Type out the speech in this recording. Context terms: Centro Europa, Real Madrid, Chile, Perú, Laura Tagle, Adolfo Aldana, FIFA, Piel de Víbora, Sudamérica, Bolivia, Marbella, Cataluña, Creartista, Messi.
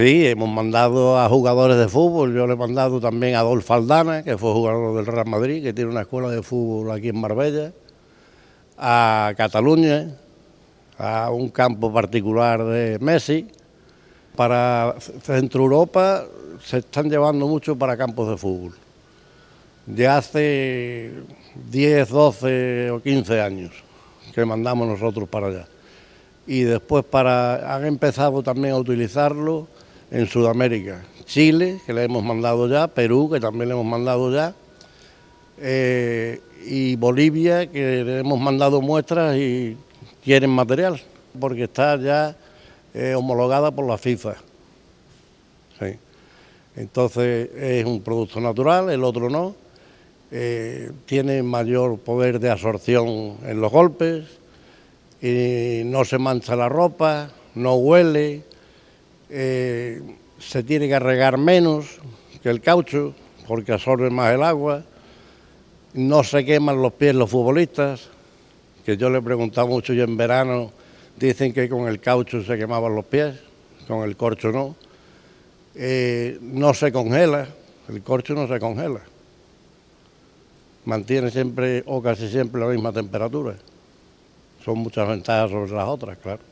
Sí, hemos mandado a jugadores de fútbol. Yo le he mandado también a Adolfo Aldana, que fue jugador del Real Madrid, que tiene una escuela de fútbol aquí en Marbella, a Cataluña, a un campo particular de Messi. Para Centro Europa se están llevando mucho para campos de fútbol, de hace 10, 12 o 15 años que mandamos nosotros para allá. Y después han empezado también a utilizarlo en Sudamérica. Chile, que le hemos mandado ya, Perú, que también le hemos mandado ya, y Bolivia, que le hemos mandado muestras y quieren material, porque está ya homologada por la FIFA. Sí. Entonces es un producto natural, el otro no, tiene mayor poder de absorción en los golpes, y no se mancha la ropa, no huele, se tiene que regar menos que el caucho porque absorbe más el agua, no se queman los pies los futbolistas, que yo le he preguntado mucho y en verano dicen que con el caucho se quemaban los pies, con el corcho no. No se congela, el corcho no se congela, mantiene siempre o casi siempre la misma temperatura. Son muchas ventajas sobre las otras, claro.